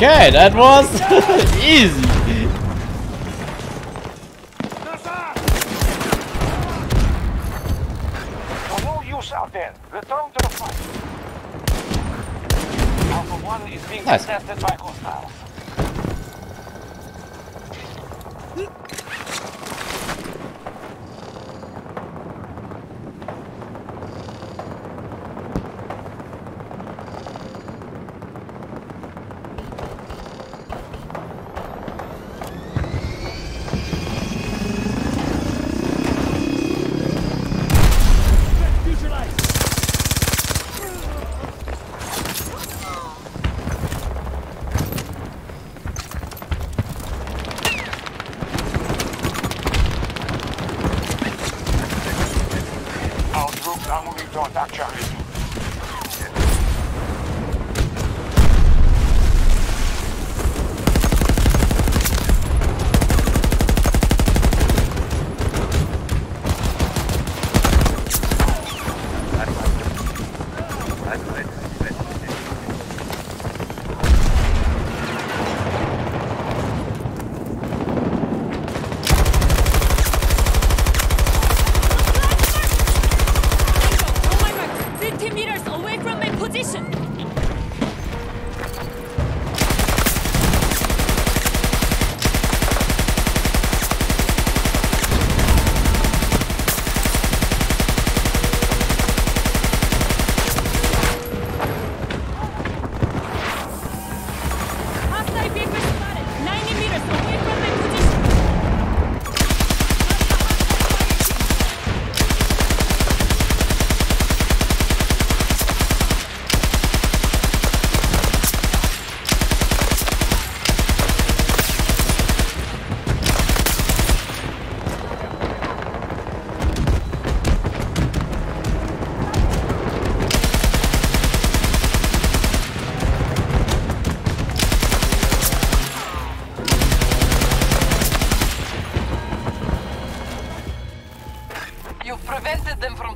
Okay, that was easy. For all use out there, return to the fight. Alpha 1 is being contested by hostiles.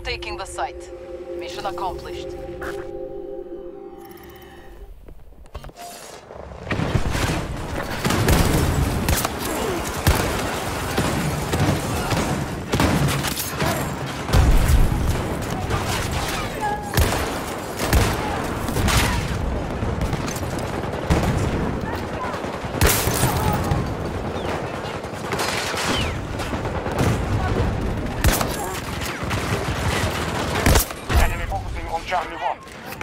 Taking the site. Mission accomplished. Charlie 1.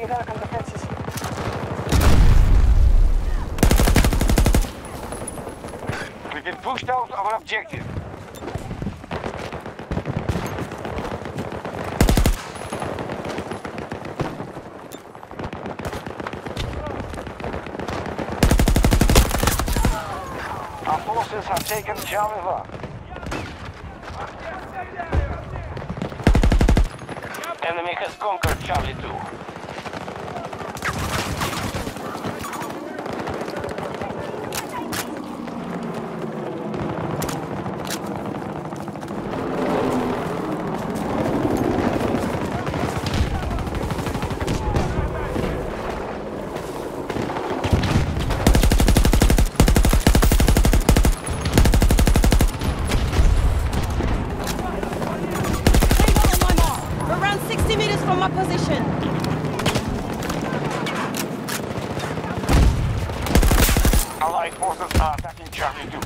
You gotta come to fences. We get pushed out of our objective. Our forces have taken Java. Enemy has conquered Charlie 2. Allied forces are attacking Charlie 2.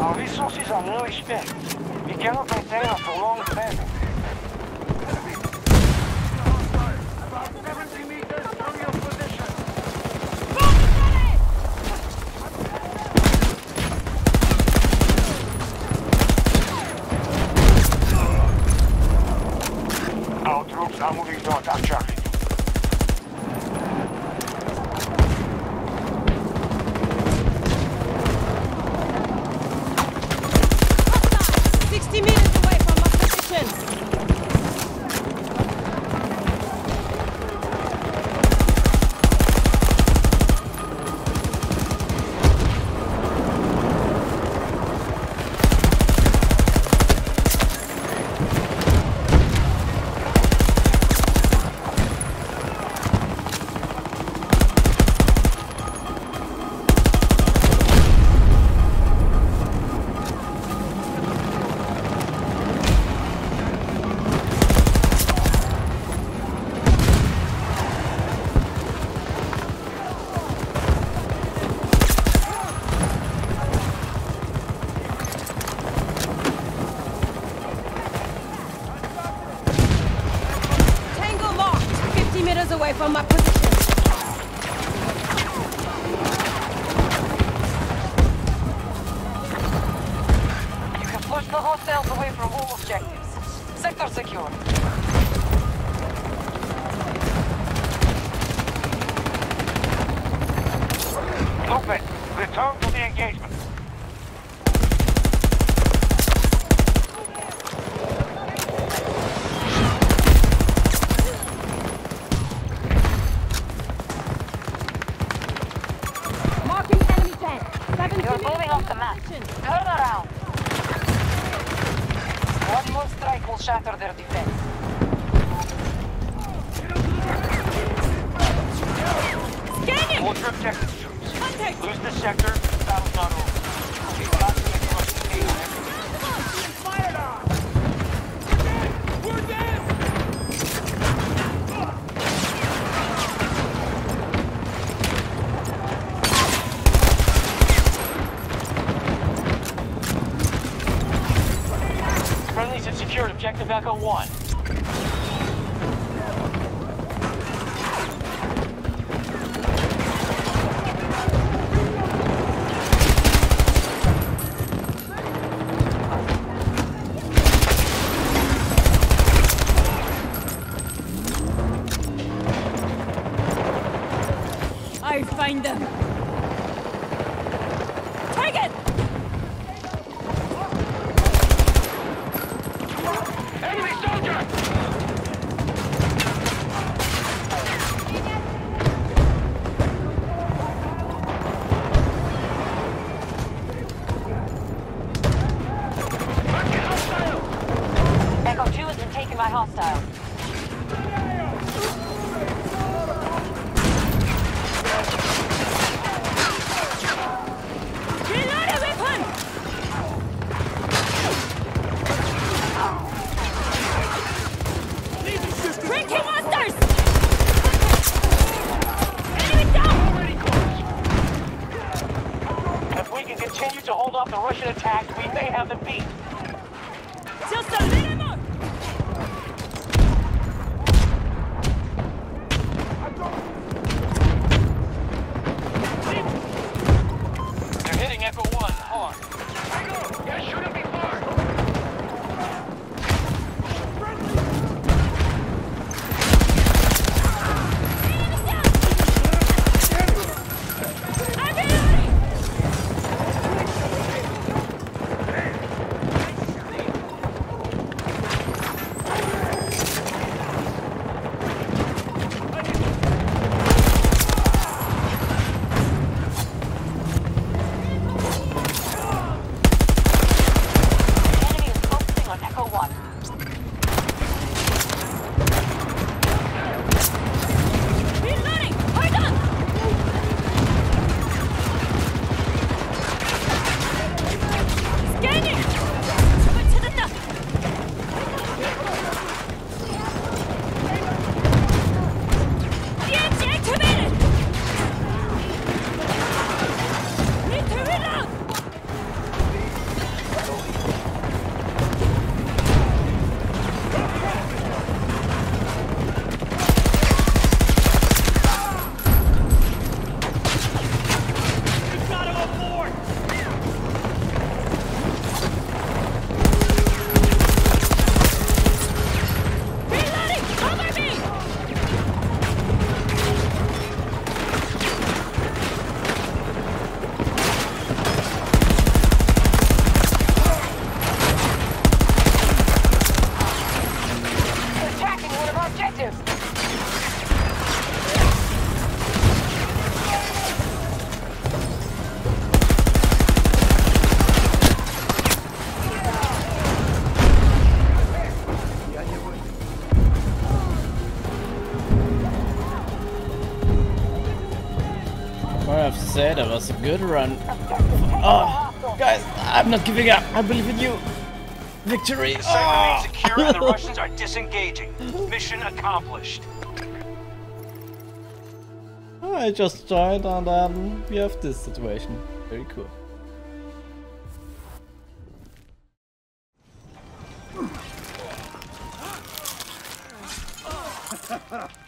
Our resources are no expense. We cannot maintain a prolonged battle. I'm moving to attack Charlie. Hostile! 60 meters away from our position. Away from my position. You can push the hostiles away from all objectives. Sector secure. Movement. Return to the engagement. Shatter their defense. Scanning! Hold your objective, troops. Contact. Lose the sector, battle's not over. Secured objective Echo 1. I find them. Target! Enemy soldier! continue to hold off the Russian attack, we may have them beat. Just a minute more! They're hitting Echo 1 hard. Echo, gotta shoot him before! That was a good run. Oh, guys, I'm not giving up. I believe in you. Victory. The site remains secure and the Russians are disengaging. Mission accomplished. I just died and we have this situation. Very cool.